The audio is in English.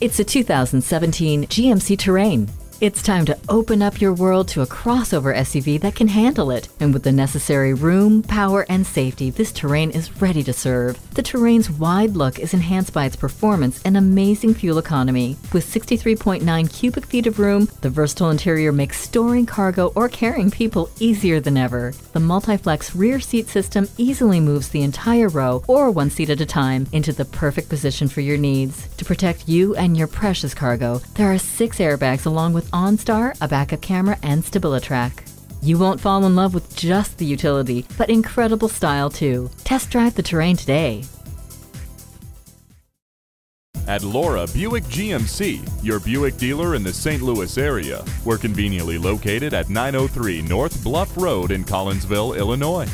It's a 2017 GMC Terrain. It's time to open up your world to a crossover SUV that can handle it. And with the necessary room, power, and safety, this Terrain is ready to serve. The Terrain's wide look is enhanced by its performance and amazing fuel economy. With 63.9 cubic feet of room, the versatile interior makes storing cargo or carrying people easier than ever. The multi-flex rear seat system easily moves the entire row, or one seat at a time, into the perfect position for your needs. To protect you and your precious cargo, there are 6 airbags along with OnStar, a backup camera, and StabiliTrak. You won't fall in love with just the utility, but incredible style too. Test drive the Terrain today. At Laura Buick GMC, your Buick dealer in the St. Louis area. We're conveniently located at 903 North Bluff Road in Collinsville, Illinois.